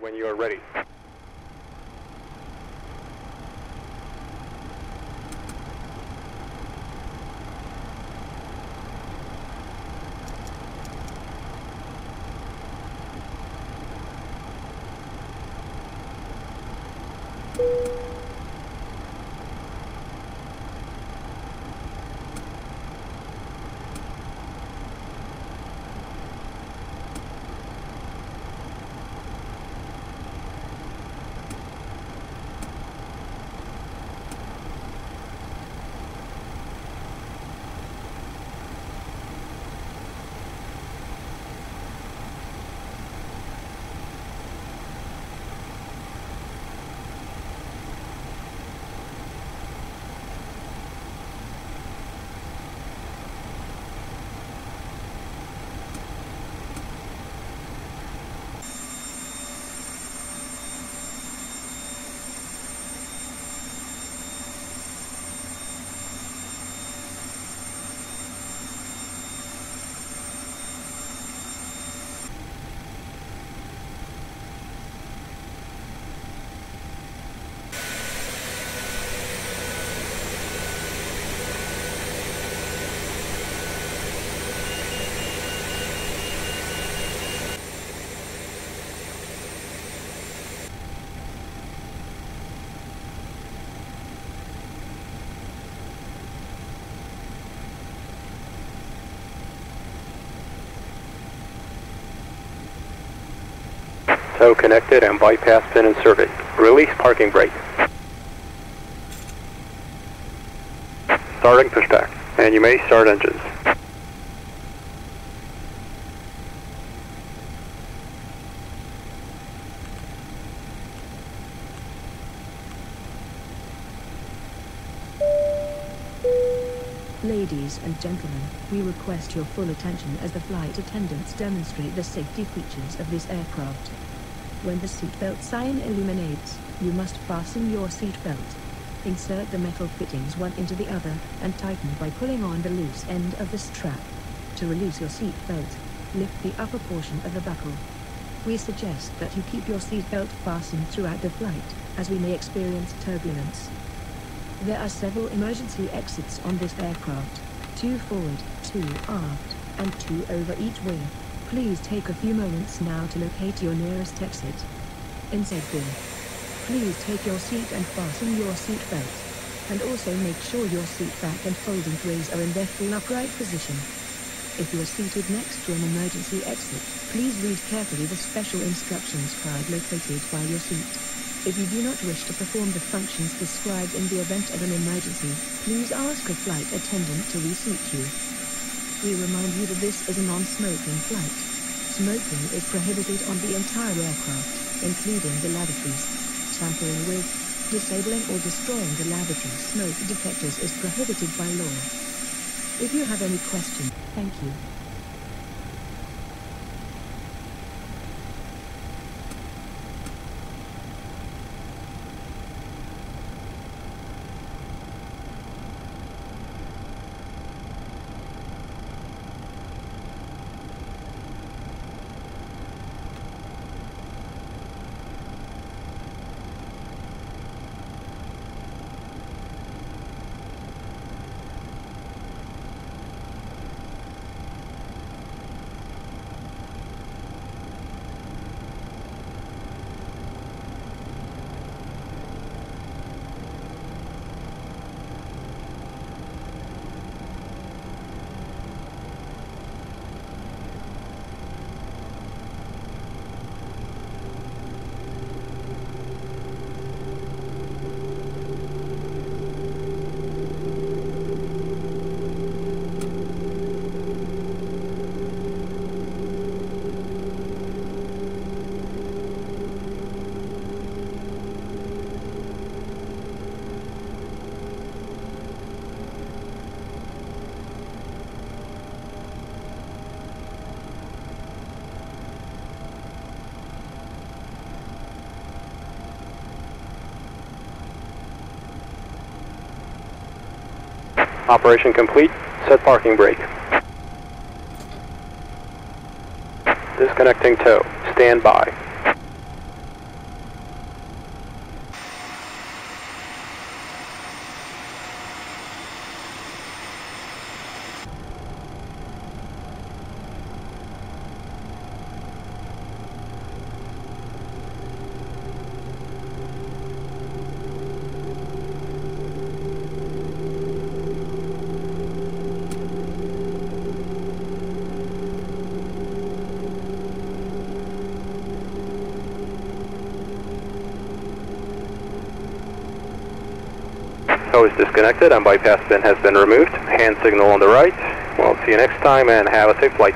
When you are ready. So connected and bypass pin and circuit. Release parking brake. Starting pushback, and you may start engines. Ladies and gentlemen, we request your full attention as the flight attendants demonstrate the safety features of this aircraft. When the seatbelt sign illuminates, you must fasten your seatbelt. Insert the metal fittings one into the other, and tighten by pulling on the loose end of the strap. To release your seatbelt, lift the upper portion of the buckle. We suggest that you keep your seatbelt fastened throughout the flight, as we may experience turbulence. There are several emergency exits on this aircraft, 2 forward, 2 aft, and 2 over each wing. Please take a few moments now to locate your nearest exit. Inside bin. Please take your seat and fasten your seat belt. And also make sure your seat back and folding trays are in their full upright position. If you are seated next to an emergency exit, please read carefully the special instructions card located by your seat. If you do not wish to perform the functions described in the event of an emergency, please ask a flight attendant to reseat you. We remind you that this is a non-smoking flight. Smoking is prohibited on the entire aircraft, including the lavatories. Tampering with, disabling or destroying the lavatory smoke detectors is prohibited by law. If you have any questions, thank you. Operation complete. Set parking brake. Disconnecting tow. Stand by. Is disconnected and bypass pin has been removed. Hand signal on the right. We'll see you next time and have a safe flight.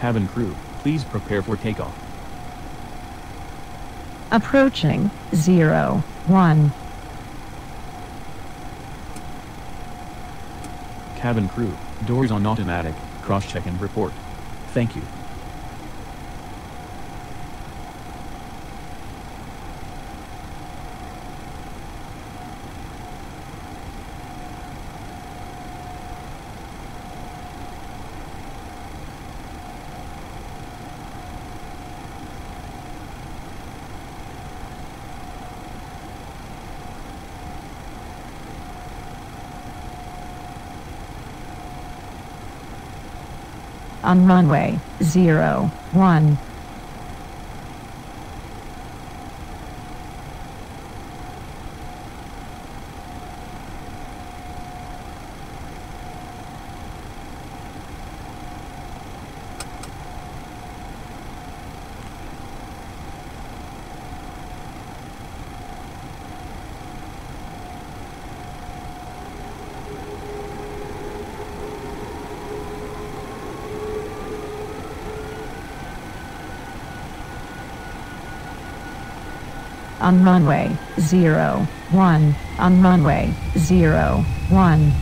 Cabin crew, please prepare for takeoff. Approaching 0-1. Cabin crew, doors on automatic, cross-check and report. Thank you. On runway 0-1. on runway 01 on runway 01.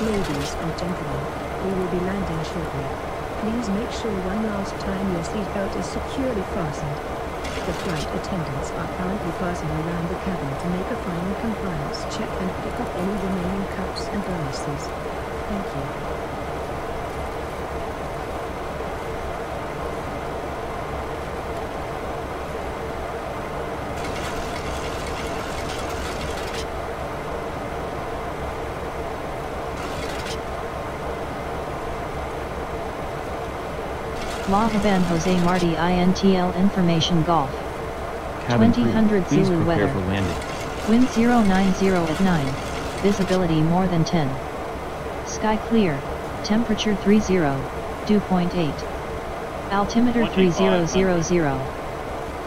Ladies and gentlemen, we will be landing shortly. Please make sure one last time your seatbelt is securely fastened. The flight attendants are currently passing around the cabin to make a final compliance check and pick up any remaining cups and glasses. Thank you. La Habana Jose Marti INTL Information Golf. 2000 Zulu weather. Wind 090 at 9, visibility more than 10. Sky clear, temperature 30, dew point 8. Altimeter 3000.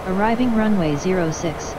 Arriving runway 06.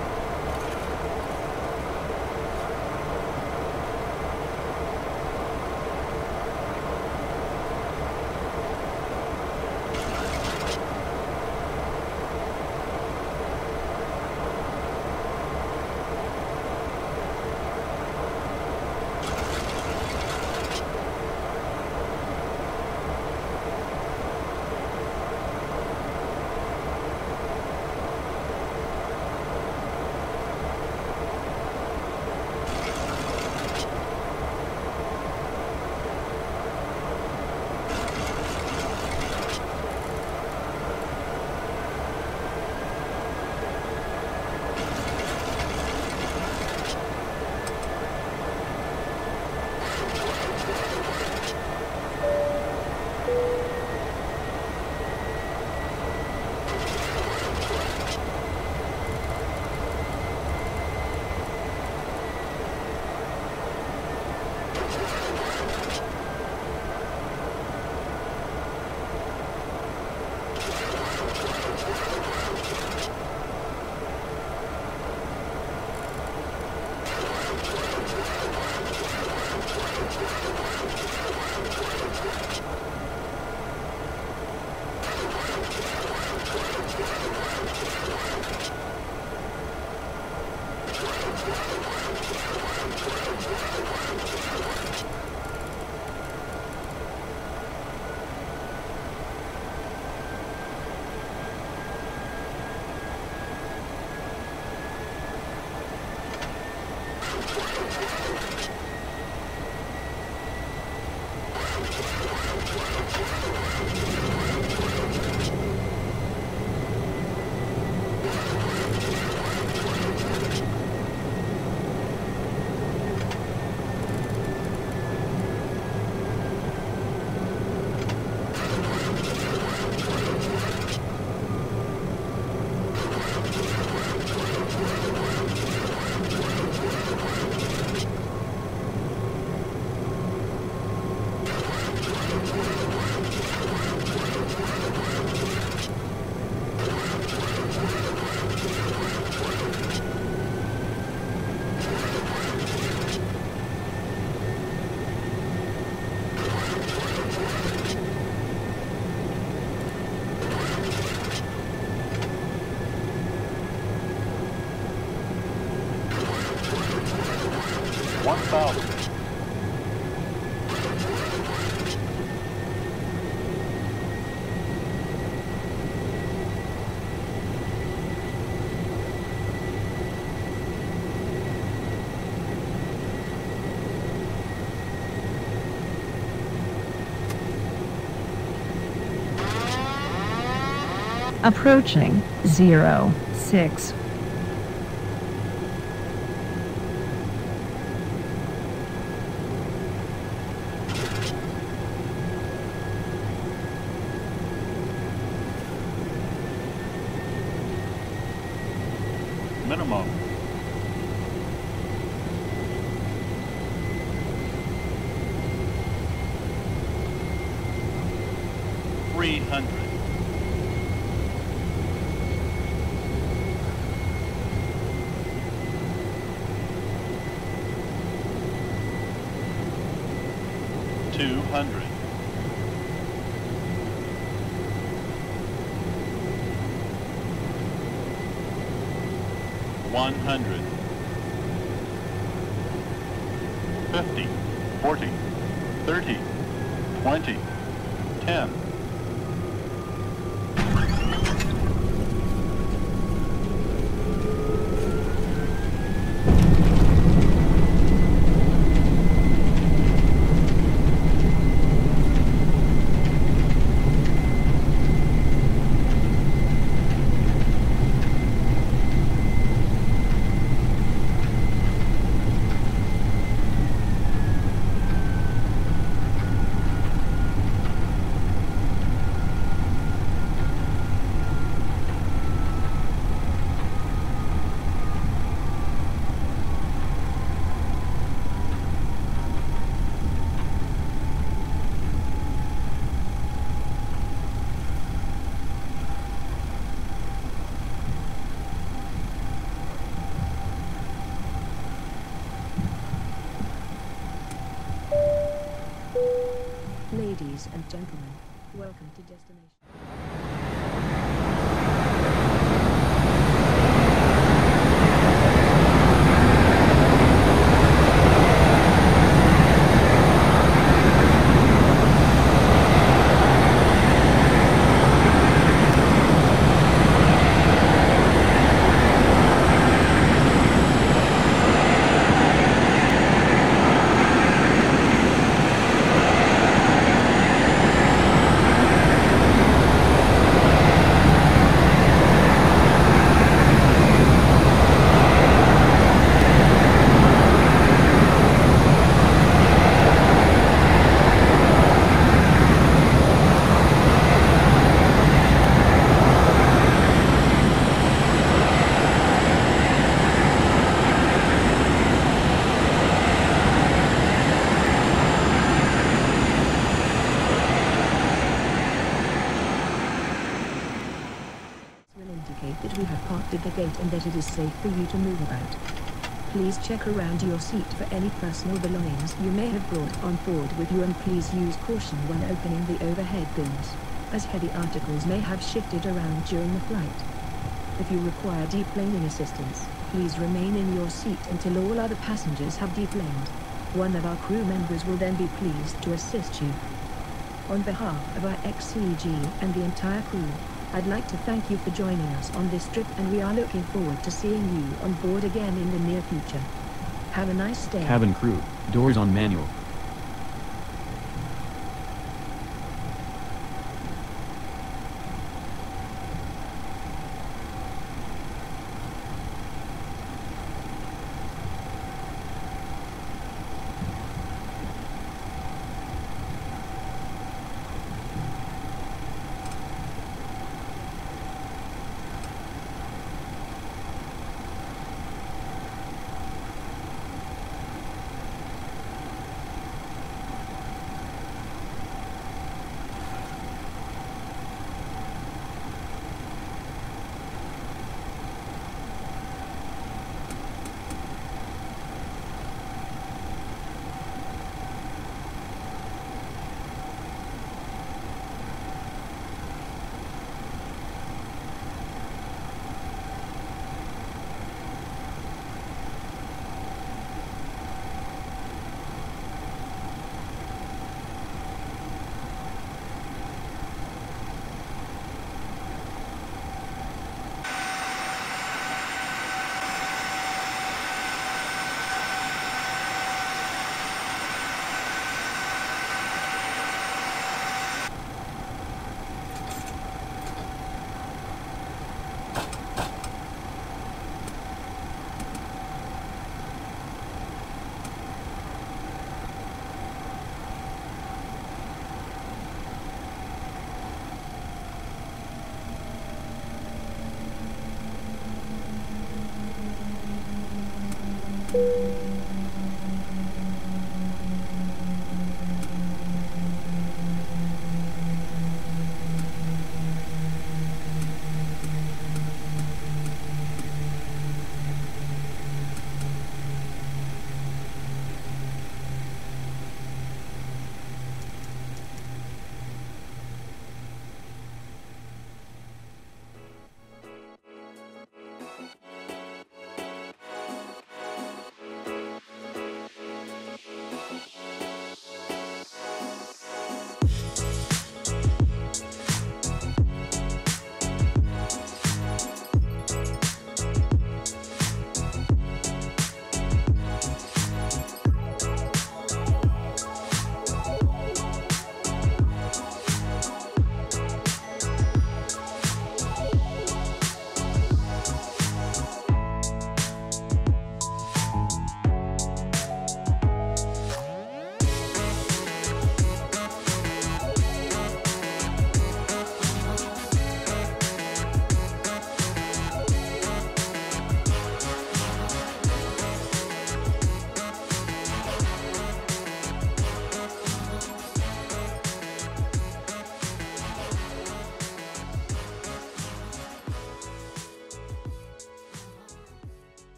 Approaching 06. Minimum. $100 $150 $40 30, 20, 10. Ladies and gentlemen, welcome to destination. That we have parked at the gate and that it is safe for you to move about. Please check around your seat for any personal belongings you may have brought on board with you, and please use caution when opening the overhead bins, as heavy articles may have shifted around during the flight. If you require deplaning assistance, please remain in your seat until all other passengers have deplaned. One of our crew members will then be pleased to assist you. On behalf of our XEG and the entire crew, I'd like to thank you for joining us on this trip, and we are looking forward to seeing you on board again in the near future. Have a nice day. Cabin crew, doors on manual.